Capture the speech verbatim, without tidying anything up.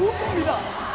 오, 봅니다.